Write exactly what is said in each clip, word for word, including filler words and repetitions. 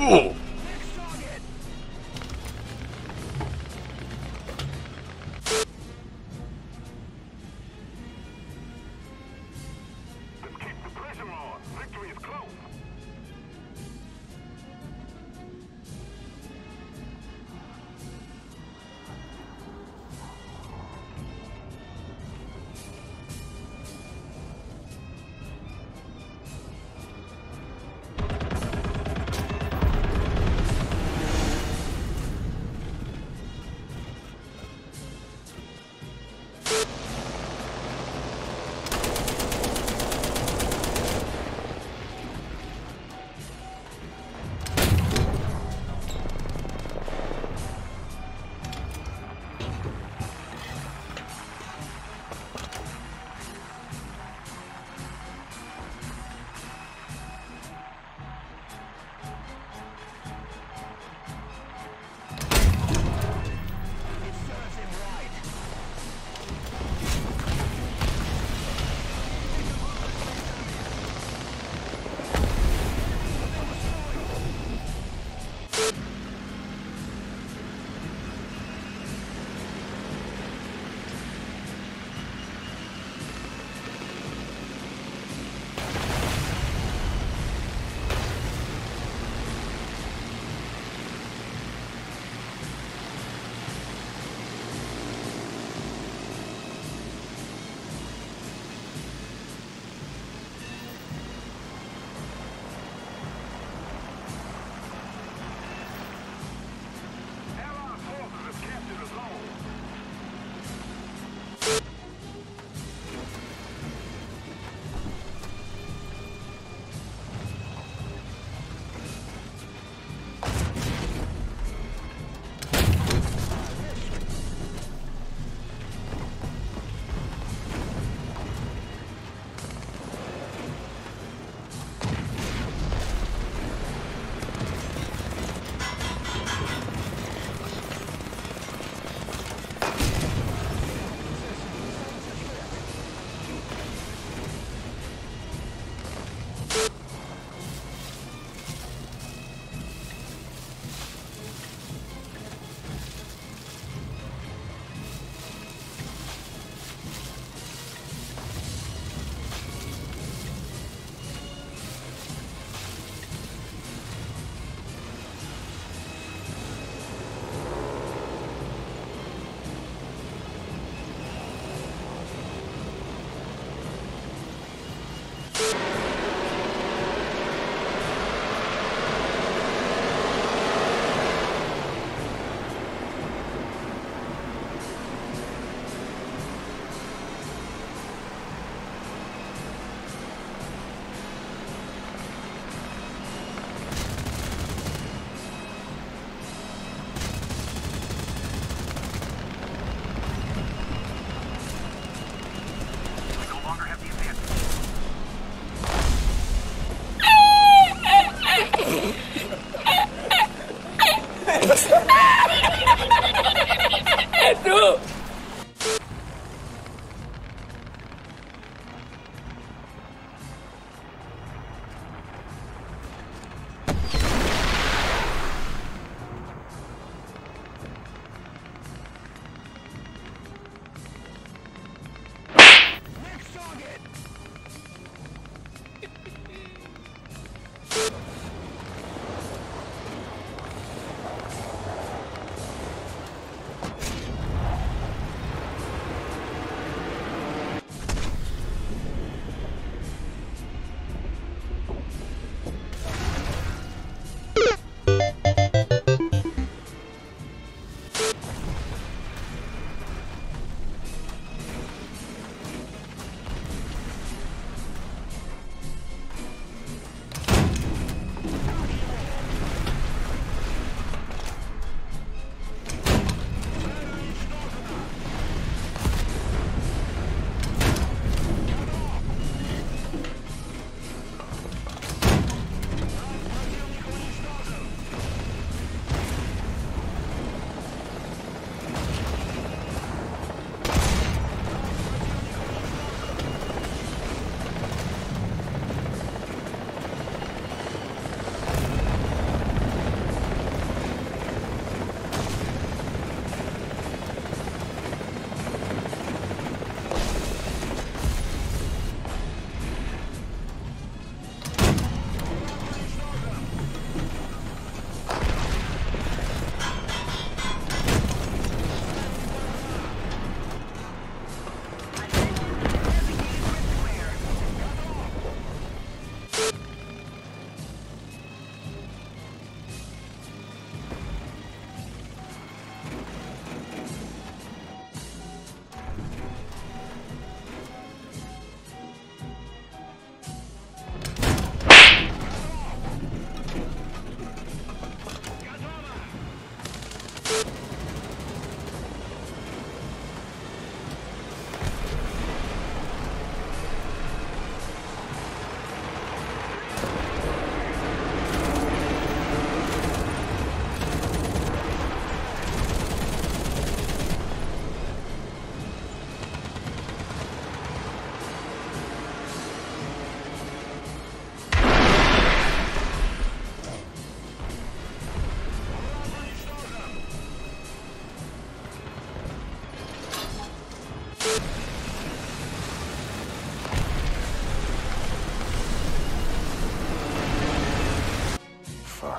Ooh.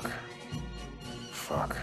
Fuck. Fuck.